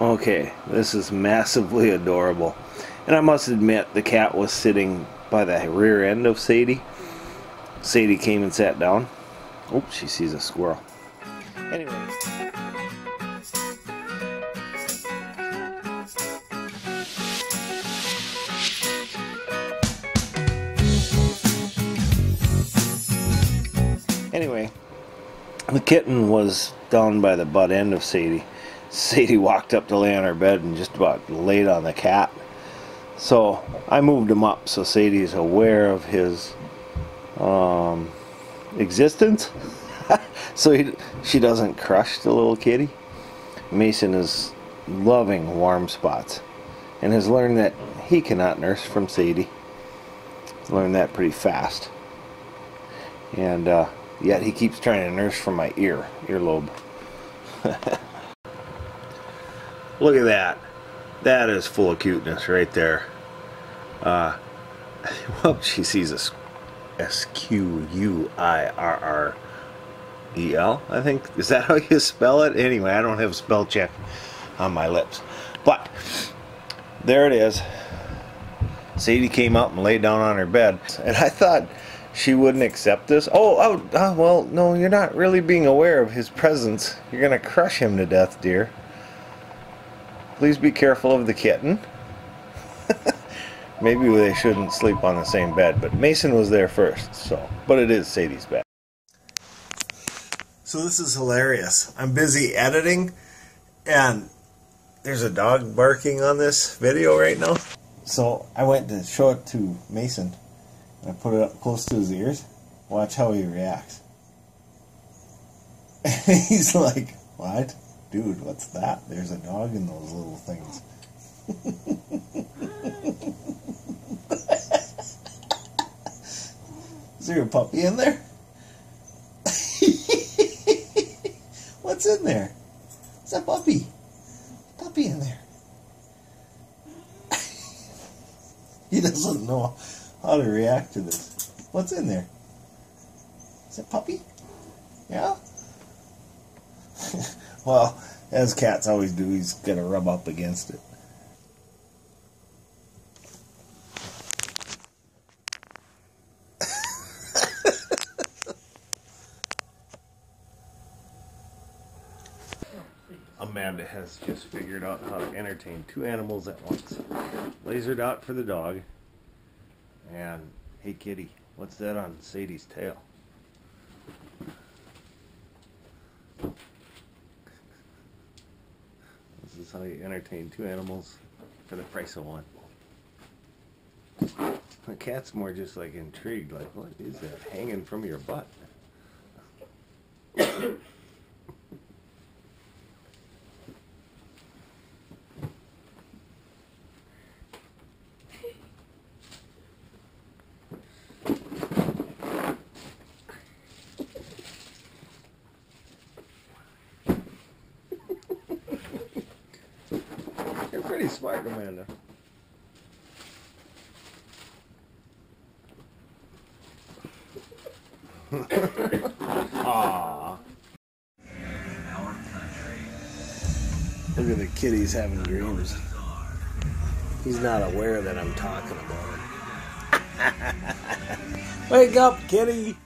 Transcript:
Okay, this is massively adorable. And I must admit, the cat was sitting by the rear end of Sadie. Sadie came and sat down. Oh, she sees a squirrel. Anyway. Anyway, the kitten was down by the butt end of Sadie. Sadie walked up to lay on her bed and just about laid on the cat. So I moved him up so Sadie's aware of his existence, so she doesn't crush the little kitty. Mason is loving warm spots and has learned that he cannot nurse from Sadie. Learned that pretty fast, and yet he keeps trying to nurse from my earlobe. Look at that. That is full of cuteness right there. Well, she sees a S-Q-U-I-R-R-E-L, I think. Is that how you spell it? Anyway, I don't have a spell check on my lips. But there it is. Sadie came up and laid down on her bed. And I thought she wouldn't accept this. Oh, well, no, you're not really being aware of his presence. You're going to crush him to death, dear. Please be careful of the kitten. Maybe they shouldn't sleep on the same bed, but Mason was there first, so. But it is Sadie's bed. So this is hilarious. I'm busy editing, and there's a dog barking on this video right now. So I went to show it to Mason, and I put it up close to his ears. Watch how he reacts. And he's like, what? Dude, what's that? There's a dog in those little things. Is there a puppy in there? What's in there? It's a puppy. Puppy in there. He doesn't know how to react to this. What's in there? Is it puppy? Yeah? Well, as cats always do, he's going to rub up against it. Amanda has just figured out how to entertain two animals at once. Laser dot for the dog. And, hey kitty, what's that on Sadie's tail? This is how you entertain two animals for the price of one. The cat's more just like intrigued, like, what is that hanging from your butt? Pretty smart, Amanda. Aww. Look at the kitties having dreams. He's not aware that I'm talking about him. Wake up, kitty!